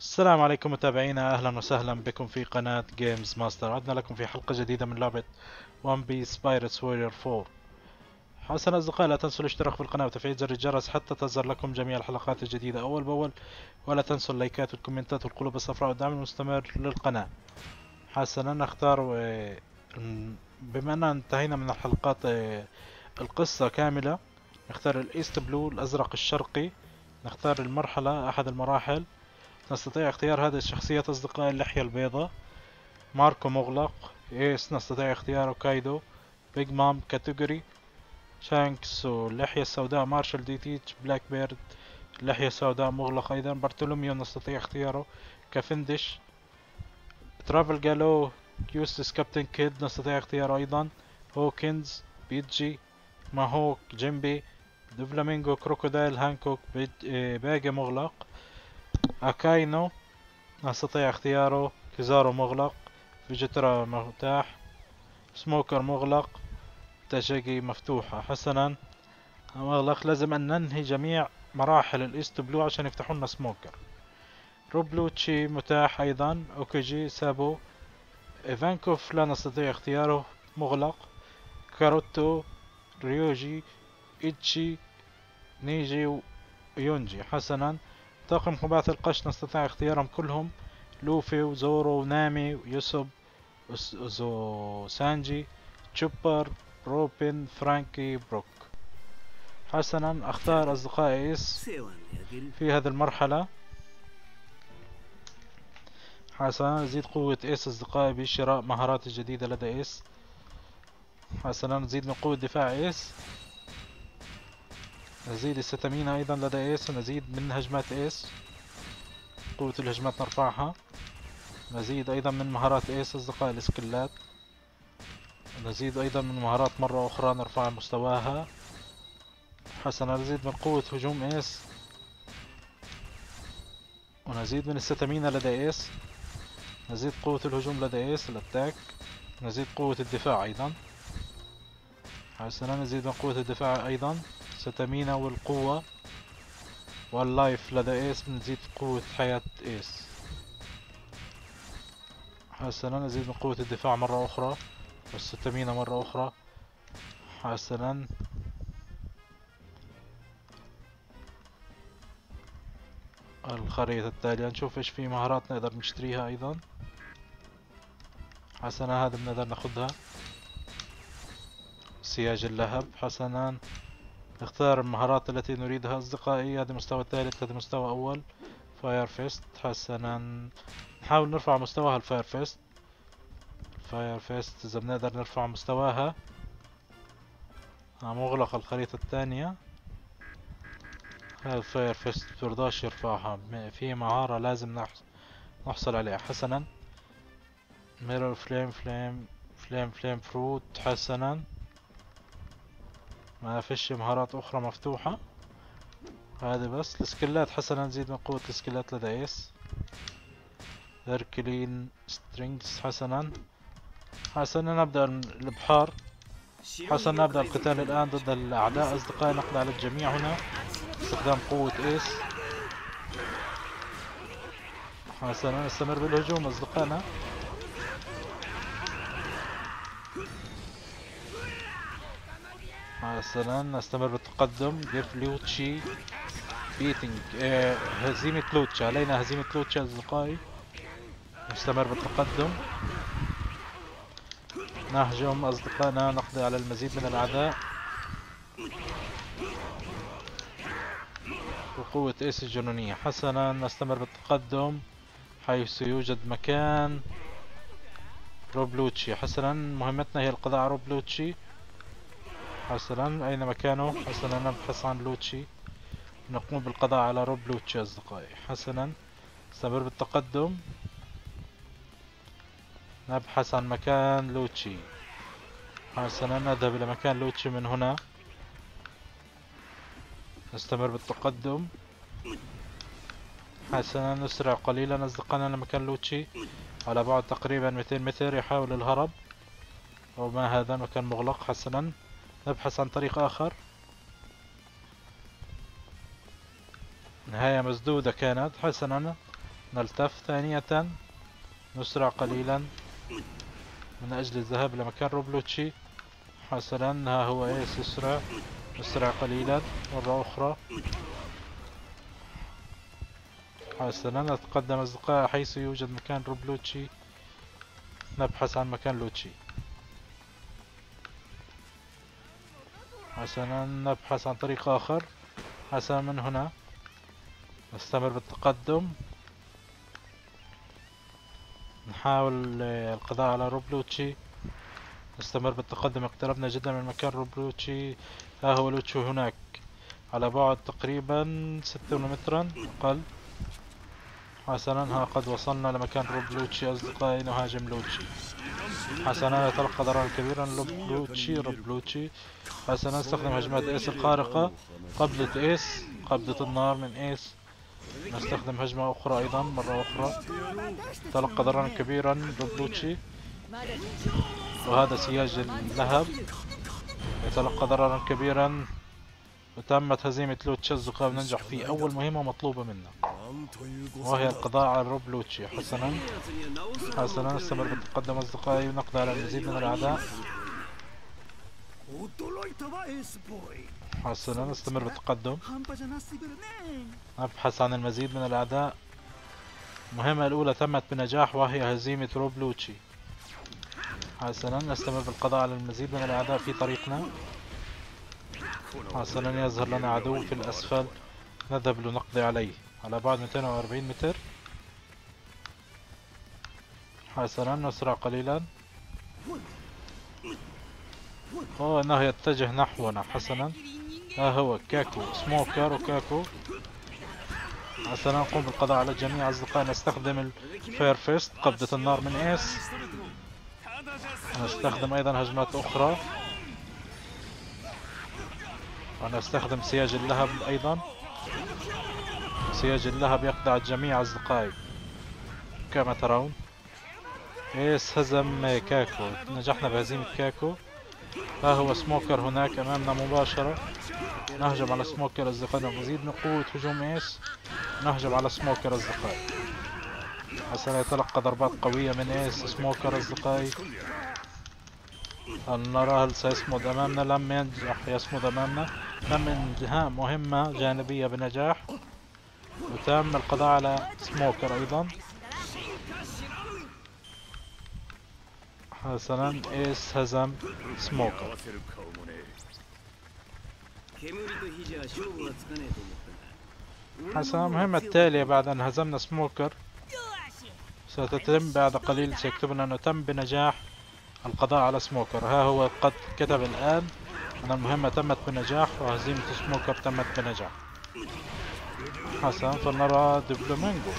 السلام عليكم متابعينا، اهلا وسهلا بكم في قناة جيمز ماستر. عدنا لكم في حلقة جديدة من لعبة One Piece Pirate Warriors 4. حسنا اصدقائي، لا تنسوا الاشتراك في القناة وتفعيل زر الجرس حتى تظهر لكم جميع الحلقات الجديدة اول باول، ولا تنسوا اللايكات والكومنتات والقلوب الصفراء والدعم المستمر للقناة. حسنا نختار، بما اننا انتهينا من الحلقات القصة كاملة، نختار الايست بلو الازرق الشرقي. نختار المرحلة، احد المراحل. نستطيع اختيار هذه الشخصية أصدقائي، اللحية البيضاء ماركو مغلق، إيس نستطيع اختياره كايدو، بيج مام كاتيجوري، شانكس واللحية السوداء مارشال دي تيتش، بلاك بيرد اللحية السوداء مغلق أيضا، بارتولوميو نستطيع اختياره، كافنديش، ترافلجر لو يوستس، كابتن كيد نستطيع اختياره أيضا، هوكنز، بيجي، ماهوك، جيمبي، دوفلامينجو، كروكودايل، هانكوك، باجة مغلق، أكاينو نستطيع اختياره، كيزارو مغلق، فيجيترا مفتاح، سموكر مغلق، تاشيجي مفتوحة. حسنا مغلق. لازم أن ننهي جميع مراحل الإيست بلو عشان يفتحوا لنا سموكر. روب لوتشي متاح أيضا، أوكيجي، سابو، إيفانكوف لا نستطيع اختياره مغلق، كاروتو، ريوجي، إيتشي، نيجي ويونجي. حسنا طاقم خباث القش نستطيع اختيارهم كلهم، لوفي وزورو ونامي ويوسوب وسانجي، تشوبر، روبن، فرانكي، بروك. حسنا اختار اصدقائي إيس في هذه المرحلة. حسنا نزيد قوة إيس اصدقائي بشراء مهارات الجديدة لدى إيس. حسنا نزيد من قوة دفاع إيس، نزيد الستامينا ايضا لدى ايس، ونزيد من هجمات ايس، قوة الهجمات نرفعها، نزيد ايضا من مهارات ايس اصدقائي الاسكلات، نزيد ايضا من مهارات مرة اخرى نرفع مستواها. حسنا نزيد من قوة هجوم ايس، ونزيد من الستامينا لدى ايس، نزيد قوة الهجوم لدى ايس الاتاك، نزيد قوة الدفاع ايضا. حسنا نزيد من قوة الدفاع ايضا، ستامينا والقوة واللايف لدى ايس، بنزيد قوة حياة ايس. حسنا نزيد من قوة الدفاع مرة اخرى والستامينا مرة اخرى. حسنا الخريطة التالية نشوف ايش في مهارات نقدر نشتريها ايضا. حسنا هذا بنقدر ناخدها، سياج اللهب. حسنا نختار المهارات التي نريدها أصدقائي، هذا مستوى ثالث، هذا مستوى أول، فاير فيست. حسنا نحاول نرفع مستواها الفاير فيست، الفاير فيست إذا بنقدر نرفع مستواها. عم أغلق الخريطة الثانية، هذا الفاير فيست برضاش يرفعها، في مهارة لازم نحصل عليها. حسنا ميرور فليم فليم فليم فليم فروت. حسنا ما فيش مهارات اخرى مفتوحة، هذا بس السكيلات. حسنا نزيد من قوة السكيلات لدى ايس، هيركلين سترينجز. حسنا نبدأ الابحار. حسنا نبدأ القتال الان ضد الاعداء اصدقائي، نقضي على الجميع هنا باستخدام قوة ايس. حسنا نستمر بالهجوم اصدقائنا. حسنا نستمر بالتقدم، جيف لوتشي بيتنج، هزيمة لوتشي، علينا هزيمة لوتشي أصدقائي. نستمر بالتقدم، نهجم أصدقائنا، نقضي على المزيد من الأعداء بقوة إيس الجنونية. حسنا نستمر بالتقدم حيث يوجد مكان روب لوتشي. حسنا مهمتنا هي القضاء على روب لوتشي. حسنا أين مكانه؟ حسنا نبحث عن لوتشي، نقوم بالقضاء على روب لوتشي أصدقائي. حسنا نستمر بالتقدم، نبحث عن مكان لوتشي. حسنا نذهب إلى مكان لوتشي من هنا، نستمر بالتقدم. حسنا نسرع قليلا أصدقائنا لمكان لوتشي، على بعد تقريبا 200 متر، يحاول الهرب أو ما هذا، مكان مغلق. حسنا نبحث عن طريق آخر، نهاية مسدودة كانت. حسنا نلتف ثانية، نسرع قليلا من أجل الذهاب لمكان روب لوتشي. حسنا ها هو إيس يسرع، نسرع قليلا مرة أخرى. حسنا نتقدم أصدقاء حيث يوجد مكان روب لوتشي، نبحث عن مكان لوتشي. حسنا نبحث عن طريق آخر. حسنا من هنا نستمر بالتقدم، نحاول القضاء على روب لوتشي. نستمر بالتقدم، اقتربنا جدا من مكان روب لوتشي. ها هو لوتشي هناك على بعد تقريبا 6 مترا أقل. حسنا ها قد وصلنا لمكان روب لوتشي. أصدقائي نهاجم لوتشي. حسنا يتلقى ضررا كبيرا روب لوتشي. حسنا نستخدم هجمات إيس الخارقة، قبضة إيس، قبضة النار من إيس. نستخدم هجمة أخرى أيضا مرة أخرى، تلقى ضررا كبيرا روب لوتشي. وهذا سياج اللهب يتلقى ضررا كبيرا. وتمت هزيمة لوتشي. أصدقاء ننجح في أول مهمة مطلوبة منا، وهي القضاء على روب لوتشي. حسنا نستمر بالتقدم أصدقائي ونقضي على المزيد من الأعداء. حسنا نستمر بالتقدم، نبحث عن المزيد من الأعداء. المهمة الأولى تمت بنجاح وهي هزيمة روب لوتشي. حسنا نستمر بالقضاء على المزيد من الأعداء في طريقنا. حسنا يظهر لنا عدو في الأسفل، نذهب لنقضي عليه على بعد 240 متر. حسنا نسرع قليلا. انه يتجه نحونا. حسنا ها هو كاكو، سموكر وكاكو. حسنا نقوم بالقضاء على جميع أصدقائنا. نستخدم الفير فيست، قبضة النار من إيس. نستخدم أيضا هجمات أخرى، ونستخدم سياج اللهب أيضا. سياج اللهب يقضي على جميع أصدقائي كما ترون. إيس هزم كاكو، نجحنا بهزيمة كاكو. ها هو سموكر هناك أمامنا مباشرة، نهجم على سموكر أصدقائنا. مزيد من قوة هجوم إيس، نهجم على سموكر أصدقائي. حسنا يتلقى ضربات قوية من إيس سموكر أصدقائي. هل نرى هل سيصمد أمامنا؟ لم ينجح يصمد أمامنا. تم انتهاء مهمة جانبية بنجاح، وتم القضاء على سموكر أيضا. حسنا إيس هزم سموكر. حسنا المهمة التالية بعد أن هزمنا سموكر ستتم بعد قليل. سيكتبنا أنه تم بنجاح القضاء على سموكر. ها هو قد كتب الآن أن المهمة تمت بنجاح وهزيمة سموكر تمت بنجاح. حسنا فلنرى دوفلامينغو.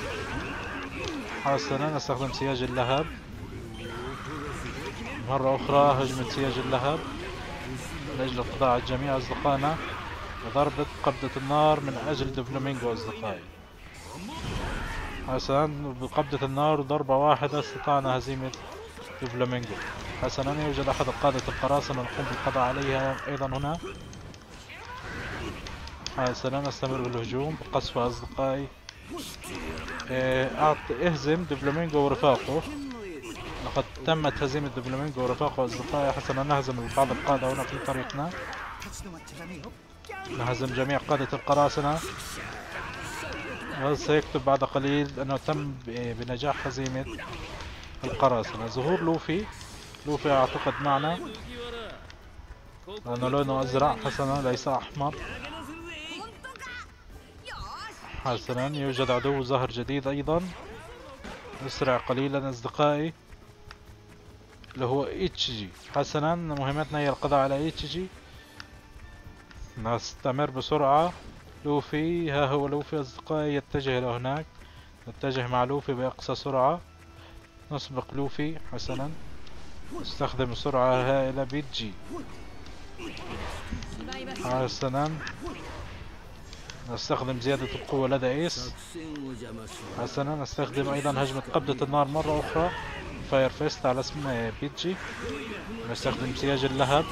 حسنا نستخدم سياج اللهب مرة أخرى، هجمة سياج اللهب من أجل القضاء على جميع أصدقائنا، وضربة قبضة النار من أجل دوفلامينغو أصدقائي. حسنا بقبضة النار وضربة واحدة استطعنا هزيمة دوفلامينغو. حسنا يوجد أحد قادة القراصنة، نقوم بالقضاء عليها أيضا هنا. حسنا نستمر بالهجوم بقصف أصدقائي. اهزم دوفلامينغو ورفاقه. لقد تمت هزيمة دوفلامينغو ورفاقه أصدقائي. حسنا نهزم بعض القادة هنا في طريقنا، نهزم جميع قادة القراصنة. وسيكتب بعد قليل أنه تم بنجاح هزيمة القراصنة. ظهور لوفي أعتقد معنا لأنه لونه أزرق. حسنا ليس أحمر. حسنا يوجد عدو ظهر جديد أيضا. نسرع قليلا أصدقائي، اللي هو إيتشيجي. حسنا مهمتنا هي القضاء على إيتشيجي. نستمر بسرعة. لوفي ها هو لوفي أصدقائي يتجه إلى هناك. نتجه مع لوفي بأقصى سرعة، نسبق لوفي. حسنا نستخدم سرعة هائلة بيجي. حسنا نستخدم زيادة القوة لدى إيس. حسنا نستخدم أيضا هجمة قبضة النار مرة أخرى، فاير فيست على اسم بيجي. نستخدم سياج اللهب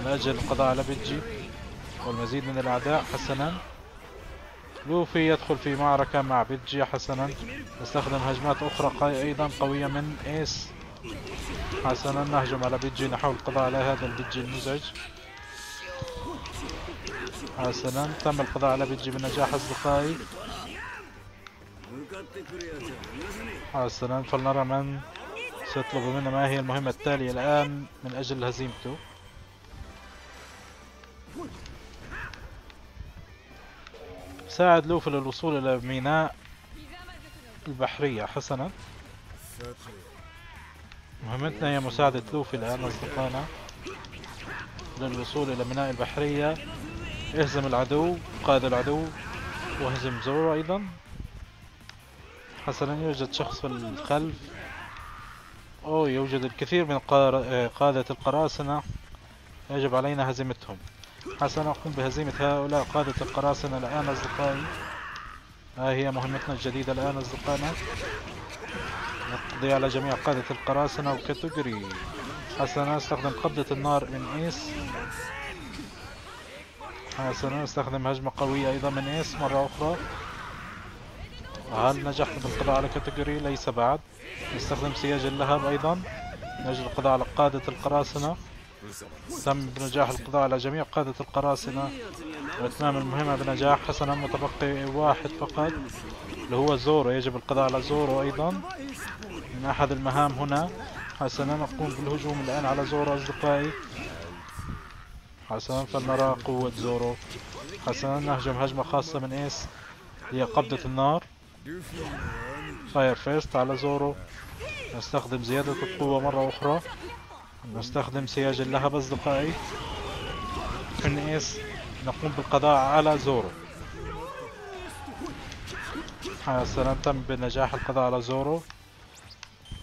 من أجل القضاء على بيجي والمزيد من الأعداء. حسنا لوفي يدخل في معركة مع بيجي. حسنا نستخدم هجمات أخرى أيضا قوية من إيس. حسنا نهجم على بيجي، نحاول القضاء على هذا البيجي المزعج. حسنا تم القضاء على بيجي بنجاح أصدقائي. حسنا فلنرى من سيطلب منا ما هي المهمة التالية الآن من أجل هزيمته. ساعد لوفي للوصول إلى ميناء البحرية. حسنا مهمتنا هي مساعدة لوفي الآن أصدقائنا للوصول إلى ميناء البحرية. اهزم العدو، قاد العدو، واهزم زورو أيضا. حسنا يوجد شخص في الخلف. أو يوجد الكثير من قادة القراصنة، يجب علينا هزيمتهم. حسنا أقوم بهزيمة هؤلاء قادة القراصنة الآن أصدقائي. ها هي مهمتنا الجديدة الآن أصدقائنا، نقضي على جميع قادة القراصنة وكاتوجري. حسنا استخدم قبضة النار من إيس. حسنا استخدم هجمة قوية أيضا من إيس مرة أخرى. هل نجحنا بالقضاء على كاتيجوري؟ ليس بعد. نستخدم سياج اللهب أيضا نجل القضاء على قادة القراصنة. تم بنجاح القضاء على جميع قادة القراصنة وإتمام المهمة بنجاح. حسنا متبقي واحد فقط اللي هو زورو، يجب القضاء على زورو أيضا من أحد المهام هنا. حسنا نقوم بالهجوم الآن على زورو أصدقائي. حسنا فلنرى قوة زورو. حسنا نهجم هجمة خاصة من إيس هي قبضة النار فاير فيست على زورو. نستخدم زيادة القوة مرة أخرى، نستخدم سياج اللهب أصدقائي من إيس، نقوم بالقضاء على زورو. حسنا تم بنجاح القضاء على زورو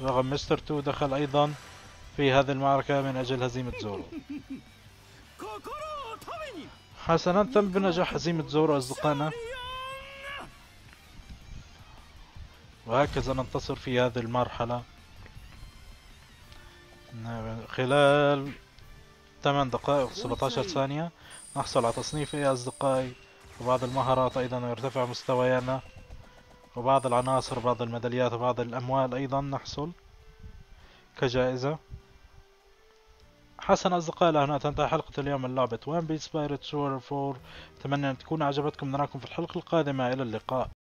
رغم مستر تو دخل أيضا في هذه المعركة من أجل هزيمة زورو. حسنا تم بنجاح هزيمة زورو أصدقائنا، وهكذا ننتصر في هذه المرحلة خلال 8 دقائق 17 ثانية. نحصل على تصنيف ايه أصدقائي، وبعض المهارات أيضا، ويرتفع مستويانا، وبعض العناصر، بعض الميداليات، وبعض الأموال أيضا نحصل كجائزة. حسنا أصدقائي هنا تنتهي حلقة اليوم من لعبة One Piece Pirate Warriors 4. أتمنى أن تكون عجبتكم، نراكم في الحلقة القادمة، إلى اللقاء.